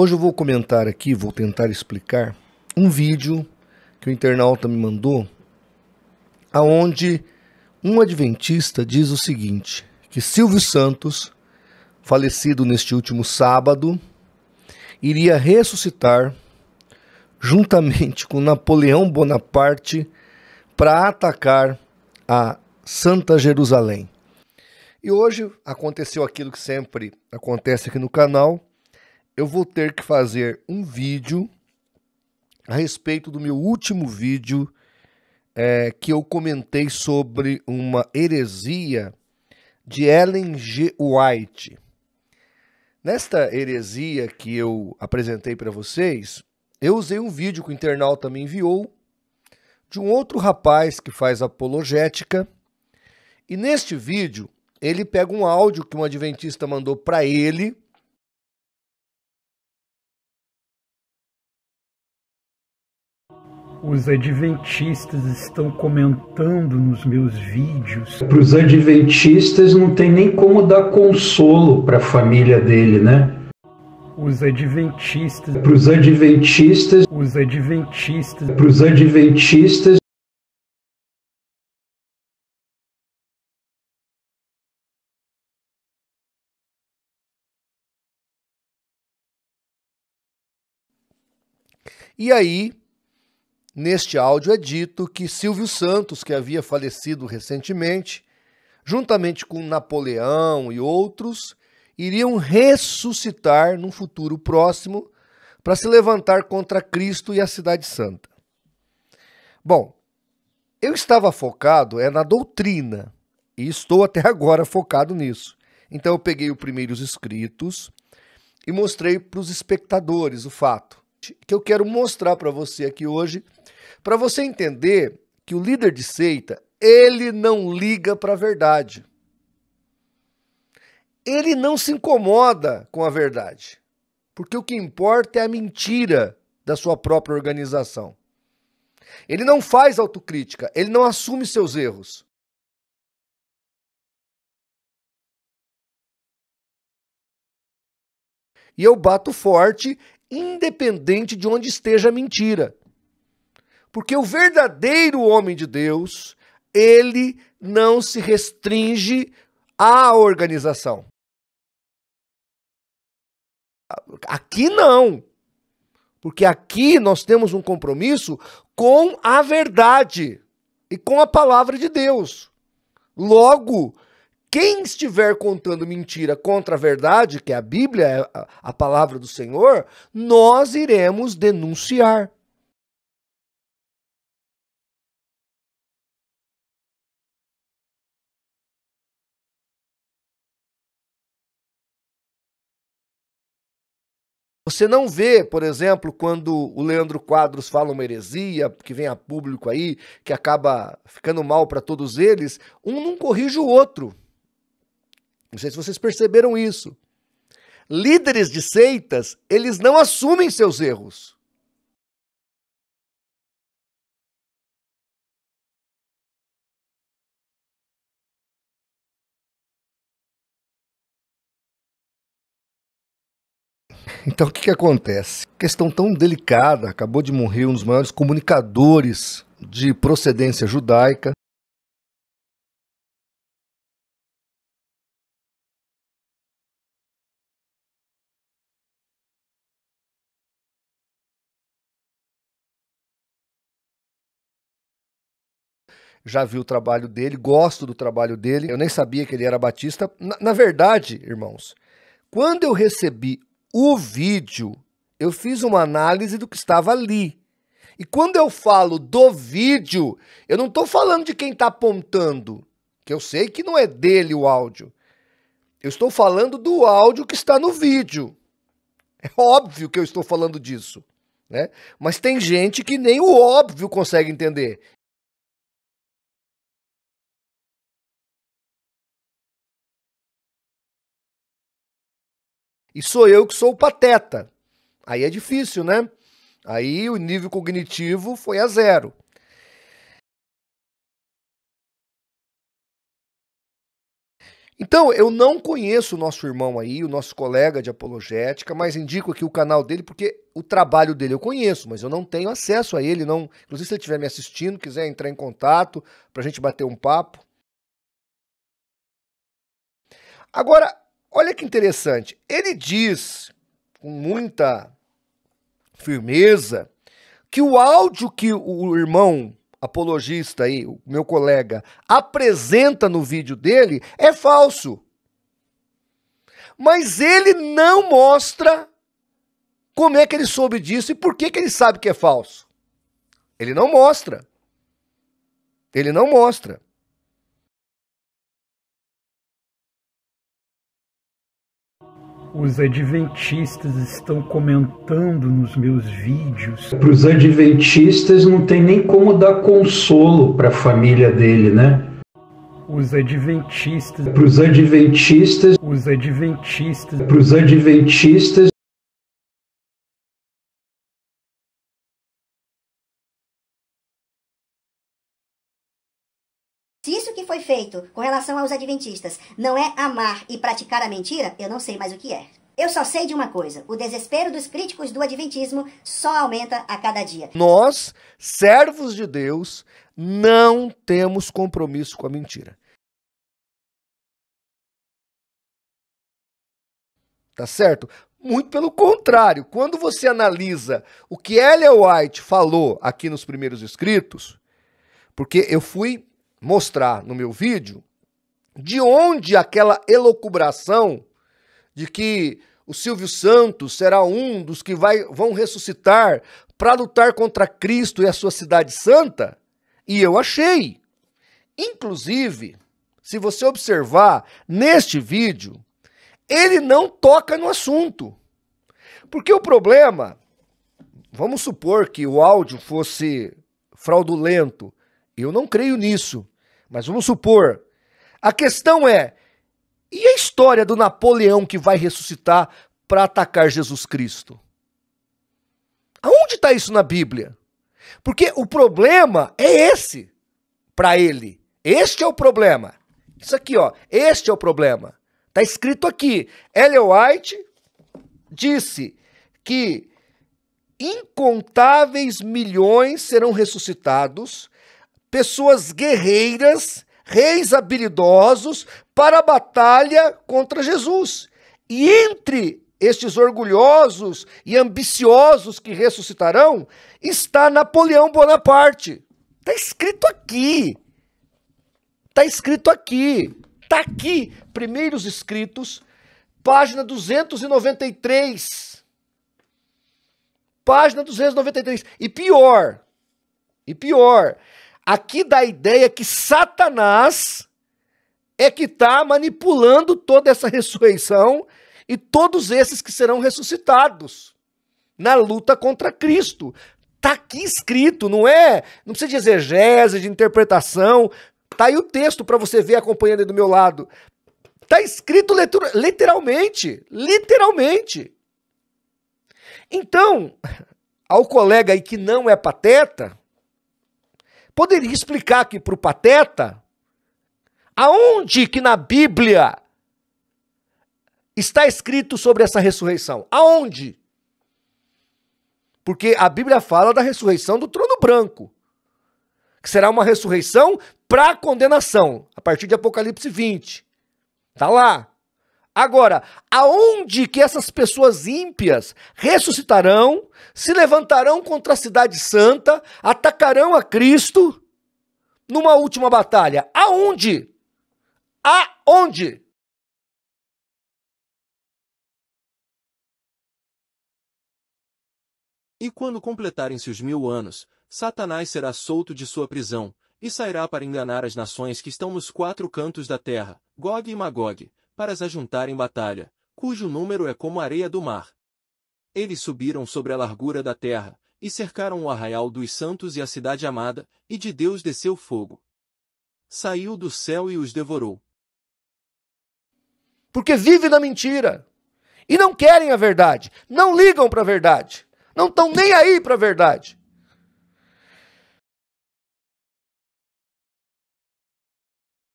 Hoje eu vou comentar aqui, vou tentar explicar um vídeo que o internauta me mandou, aonde um adventista diz o seguinte, que Silvio Santos, falecido neste último sábado, iria ressuscitar juntamente com Napoleão Bonaparte para atacar a Santa Jerusalém. E hoje aconteceu aquilo que sempre acontece aqui no canal. Eu vou ter que fazer um vídeo a respeito do meu último vídeo que eu comentei sobre uma heresia de Ellen G. White. Nesta heresia que eu apresentei para vocês, eu usei um vídeo que o internauta me enviou de um outro rapaz que faz apologética. E neste vídeo, ele pega um áudio que um adventista mandou para ele. Os adventistas estão comentando nos meus vídeos. Para os adventistas não tem nem como dar consolo para a família dele, né? Para os adventistas. E aí, neste áudio é dito que Silvio Santos, que havia falecido recentemente, juntamente com Napoleão e outros, iriam ressuscitar num futuro próximo para se levantar contra Cristo e a Cidade Santa. Bom, eu estava focado na doutrina e estou até agora focado nisso. Então eu peguei os primeiros escritos e mostrei para os espectadores o fato que eu quero mostrar para você aqui hoje, para você entender que o líder de seita, ele não liga para a verdade. Ele não se incomoda com a verdade, porque o que importa é a mentira da sua própria organização. Ele não faz autocrítica, ele não assume seus erros. E eu bato forte, independente de onde esteja a mentira. Porque o verdadeiro homem de Deus, ele não se restringe à organização. Aqui não, porque aqui nós temos um compromisso com a verdade e com a palavra de Deus. Logo, quem estiver contando mentira contra a verdade, que é a Bíblia, a palavra do Senhor, nós iremos denunciar. Você não vê, por exemplo, quando o Leandro Quadros fala uma heresia, que vem a público aí, que acaba ficando mal para todos eles, um não corrige o outro. Não sei se vocês perceberam isso. Líderes de seitas, eles não assumem seus erros. Então, o que acontece? Questão tão delicada, acabou de morrer um dos maiores comunicadores de procedência judaica. Já vi o trabalho dele, gosto do trabalho dele. Eu nem sabia que ele era batista. Na verdade, irmãos, quando eu recebi o vídeo, eu fiz uma análise do que estava ali. E quando eu falo do vídeo, eu não estou falando de quem está apontando, que eu sei que não é dele o áudio. Eu estou falando do áudio que está no vídeo. É óbvio que eu estou falando disso, né? Mas tem gente que nem o óbvio consegue entender. E sou eu que sou o pateta. Aí é difícil, né? Aí o nível cognitivo foi a zero. Então, eu não conheço o nosso irmão aí, o nosso colega de apologética, mas indico aqui o canal dele, porque o trabalho dele eu conheço, mas eu não tenho acesso a ele. Não. Inclusive, se ele estiver me assistindo, quiser entrar em contato para a gente bater um papo. Agora, olha que interessante. Ele diz, com muita firmeza, que o áudio que o irmão apologista aí, o meu colega, apresenta no vídeo dele é falso. Mas ele não mostra como é que ele soube disso e por que que ele sabe que é falso. Ele não mostra. Ele não mostra. Os adventistas estão comentando nos meus vídeos. Para os adventistas não tem nem como dar consolo para a família dele, né? Os adventistas. Para os adventistas. Os adventistas. Para os adventistas. Foi feito com relação aos adventistas, não é amar e praticar a mentira, eu não sei mais o que é. Eu só sei de uma coisa, o desespero dos críticos do adventismo só aumenta a cada dia. Nós, servos de Deus, não temos compromisso com a mentira. Tá certo? Muito pelo contrário, quando você analisa o que Ellen White falou aqui nos primeiros escritos, porque eu fui mostrar no meu vídeo de onde aquela elucubração de que o Silvio Santos será um dos que vão ressuscitar para lutar contra Cristo e a sua cidade santa, e eu achei. Inclusive, se você observar neste vídeo, ele não toca no assunto. Porque o problema, vamos supor que o áudio fosse fraudulento, eu não creio nisso, mas vamos supor. A questão é, e a história do Napoleão que vai ressuscitar para atacar Jesus Cristo? Aonde está isso na Bíblia? Porque o problema é esse, para ele. Este é o problema. Isso aqui, ó, este é o problema. Está escrito aqui, Ellen White disse que incontáveis milhões serão ressuscitados, pessoas guerreiras, reis habilidosos, para a batalha contra Jesus. E entre estes orgulhosos e ambiciosos que ressuscitarão, está Napoleão Bonaparte. Está escrito aqui. Está escrito aqui. Está aqui, primeiros escritos, página 293. Página 293. E pior, aqui dá a ideia que Satanás é que está manipulando toda essa ressurreição e todos esses que serão ressuscitados na luta contra Cristo. Está aqui escrito, não é? Não precisa de exegese, de interpretação. Está aí o texto para você ver acompanhando aí do meu lado. Está escrito literalmente, Então, ao colega aí que não é pateta, poderia explicar aqui para o pateta aonde que na Bíblia está escrito sobre essa ressurreição? Aonde? Porque a Bíblia fala da ressurreição do trono branco, que será uma ressurreição para condenação, a partir de Apocalipse 20. Está lá. Agora, aonde que essas pessoas ímpias ressuscitarão, se levantarão contra a cidade santa, atacarão a Cristo numa última batalha? Aonde? Aonde? E quando completarem-se os 1000 anos, Satanás será solto de sua prisão, e sairá para enganar as nações que estão nos 4 cantos da terra, Gog e Magog, para as ajuntar em batalha, cujo número é como a areia do mar. Eles subiram sobre a largura da terra, e cercaram o arraial dos santos e a cidade amada, e de Deus desceu fogo. Saiu do céu e os devorou. Porque vivem na mentira, e não querem a verdade, não ligam para a verdade, não estão nem aí para a verdade.